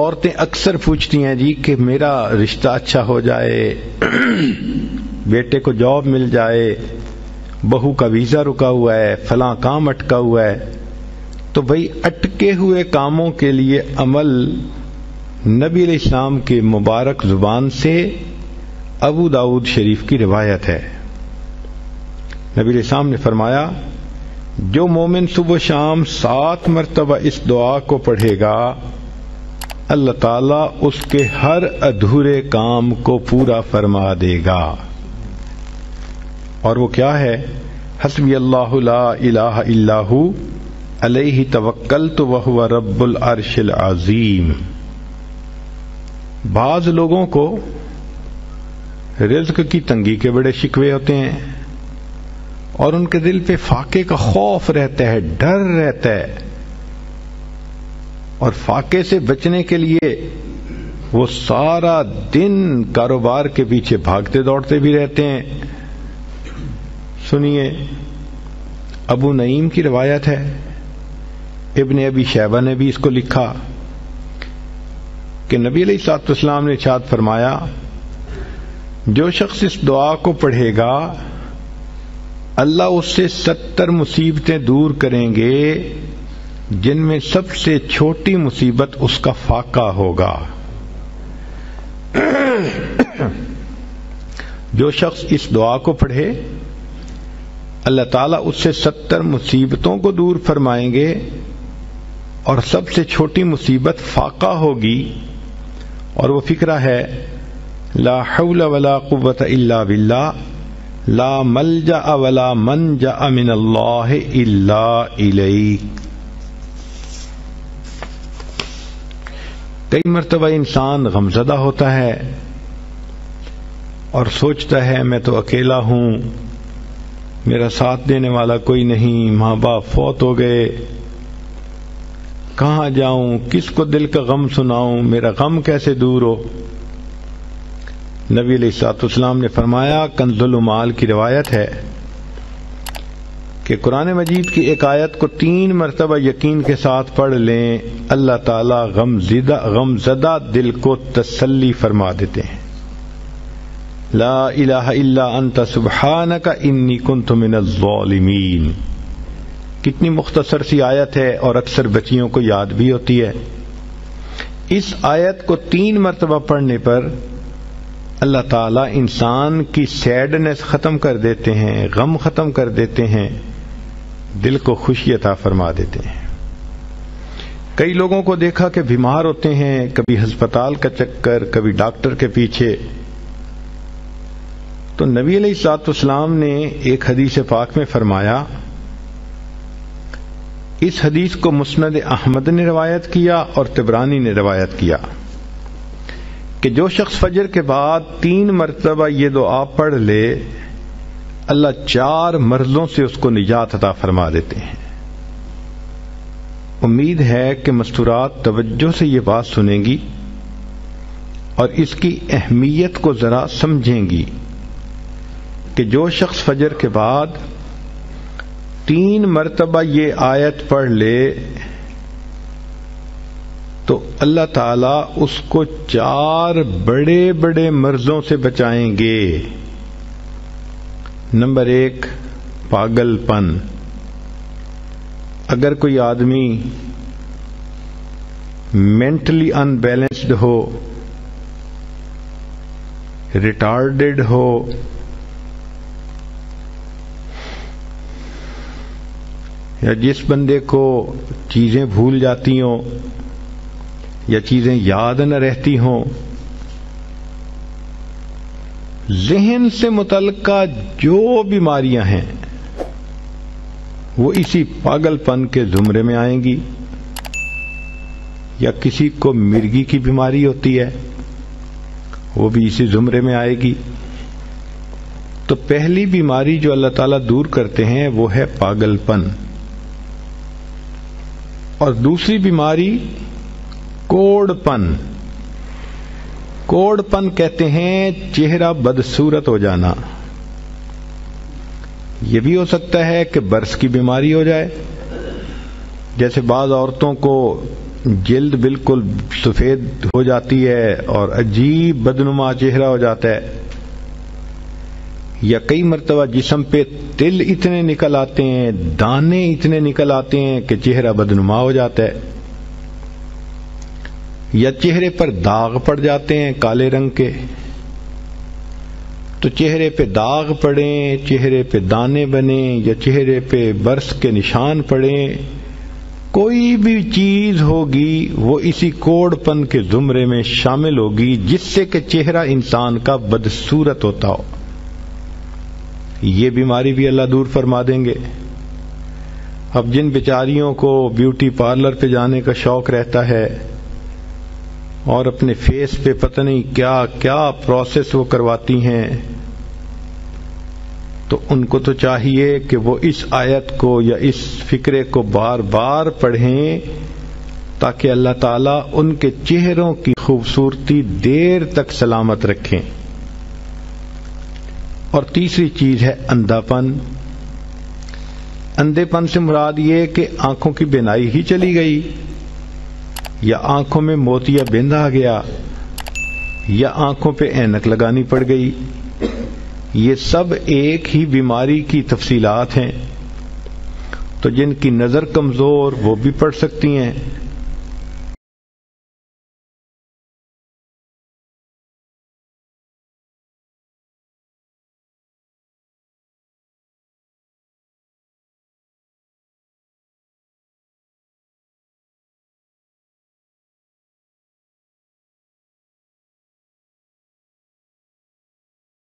औरतें अक्सर पूछती हैं जी कि मेरा रिश्ता अच्छा हो जाए, बेटे को जॉब मिल जाए, बहू का वीज़ा रुका हुआ है, फलां काम अटका हुआ है। तो भाई अटके हुए कामों के लिए अमल नबी अलैहिस्सलाम के मुबारक जुबान से अबू दाऊद शरीफ की रिवायत है। नबी अलैहिस्सलाम ने फरमाया, जो मोमिन सुबह शाम 7 मरतबा इस दुआ को पढ़ेगा, अल्लाह ताला उसके हर अधूरे काम को पूरा फरमा देगा। और वो क्या है? हस्बी अल्लाहु ला इलाहा इल्लाहु अलैहि तवक्कलतु व हुवा रब्बुल अर्शिल अजीम। बाज लोगों को रिज्क की तंगी के बड़े शिकवे होते हैं और उनके दिल पे फाके का खौफ रहता है, डर रहता है, और फाके से बचने के लिए वो सारा दिन कारोबार के पीछे भागते दौड़ते भी रहते हैं। सुनिए, अबू नईम की रिवायत है, इब्ने अबी शेयब ने भी इसको लिखा कि नबी अलैहिस्सलाम ने इरशाद फरमाया, जो शख्स इस दुआ को पढ़ेगा अल्लाह उससे 70 मुसीबतें दूर करेंगे, जिनमें सबसे छोटी मुसीबत उसका फाका होगा। जो शख्स इस दुआ को पढ़े अल्लाह ताला उससे 70 मुसीबतों को दूर फरमाएंगे और सबसे छोटी मुसीबत फाका होगी। और वो फिक्रा है, ला हौला वला कुव्वता इल्ला बिल्लाह, ला मलजा वला मनजा मिनल्लाह इल्ला इलैह। कई मरतबा इंसान गमजदा होता है और सोचता है मैं तो अकेला हूं, मेरा साथ देने वाला कोई नहीं, माँ बाप फौत हो गए, कहाँ जाऊं, किसको दिल का गम सुनाऊं, मेरा गम कैसे दूर हो। नबी अलैहिस्सलाम ने फरमाया, कंजलुमाल की रिवायत है कि कुरान-ए मजीद की एक आयत को 3 मरतबा यकीन के साथ पढ़ लें, अल्लाह ताला गमजदा दिल को तसल्ली फरमा देते हैं। ला इलाहा इल्ला अंता सुब्हानका इन्नी कुन्तु मिनज़्ज़ालिमीन। कितनी मुख्तसर सी आयत है और अक्सर बच्चियों को याद भी होती है। इस आयत को 3 मरतबा पढ़ने पर अल्लाह ताला इंसान की सैडनेस ख़त्म कर देते हैं, गम ख़त्म कर देते हैं, दिल को खुशी अता फरमा देते हैं। कई लोगों को देखा कि बीमार होते हैं, कभी हस्पताल का चक्कर, कभी डॉक्टर के पीछे। तो नबी अलैहिस्सलाम ने एक हदीस पाक में फरमाया, इस हदीस को मुस्नद अहमद ने रिवायत किया और तिबरानी ने रिवायत किया कि जो शख्स फजर के बाद 3 मरतबा ये दुआ पढ़ ले, अल्लाह 4 मर्जों से उसको निजात अता फरमा देते हैं। उम्मीद है कि मस्तूरात तवज्जो से ये बात सुनेंगी और इसकी अहमियत को जरा समझेंगी कि जो शख्स फजर के बाद 3 मरतबा ये आयत पढ़ ले तो अल्लाह ताला उसको 4 बड़े बड़े मर्जों से बचाएंगे। नंबर 1, पागलपन। अगर कोई आदमी मेंटली अनबैलेंस्ड हो, रिटार्डेड हो, या जिस बंदे को चीज़ें भूल जाती हों या चीज़ें याद न रहती हों, ज़हन से मुतल्लिका जो बीमारियां हैं वो इसी पागलपन के ज़ुमरे में आएंगी। या किसी को मिर्गी की बीमारी होती है, वो भी इसी ज़ुमरे में आएगी। तो पहली बीमारी जो अल्लाह ताला दूर करते हैं वो है पागलपन, और दूसरी बीमारी कोड़पन। कोड़पन कहते हैं चेहरा बदसूरत हो जाना। यह भी हो सकता है कि बर्स की बीमारी हो जाए, जैसे बाज औरतों को जिल्द बिल्कुल सफेद हो जाती है और अजीब बदनुमा चेहरा हो जाता है, या कई मरतबा जिस्म पे तिल इतने निकल आते हैं, दाने इतने निकल आते हैं कि चेहरा बदनुमा हो जाता है, या चेहरे पर दाग पड़ जाते हैं काले रंग के। तो चेहरे पे दाग पड़े, चेहरे पे दाने बने, या चेहरे पे बरस के निशान पड़े, कोई भी चीज होगी वो इसी कोड़पन के जुमरे में शामिल होगी जिससे कि चेहरा इंसान का बदसूरत होता हो। ये बीमारी भी अल्लाह दूर फरमा देंगे। अब जिन बेचारियों को ब्यूटी पार्लर पे जाने का शौक रहता है और अपने फेस पे पता नहीं क्या क्या प्रोसेस वो करवाती हैं, तो उनको तो चाहिए कि वो इस आयत को या इस फिक्रे को बार बार पढ़ें ताकि अल्लाह ताला उनके चेहरों की खूबसूरती देर तक सलामत रखें। और तीसरी चीज है अंधापन। अंधेपन से मुराद ये कि आंखों की बिनाई ही चली गई, या आंखों में मोतिया बिंद आ गया, या आंखों पे ऐनक लगानी पड़ गई। ये सब एक ही बीमारी की तफसीलात हैं। तो जिनकी नजर कमजोर वो भी पढ़ सकती हैं,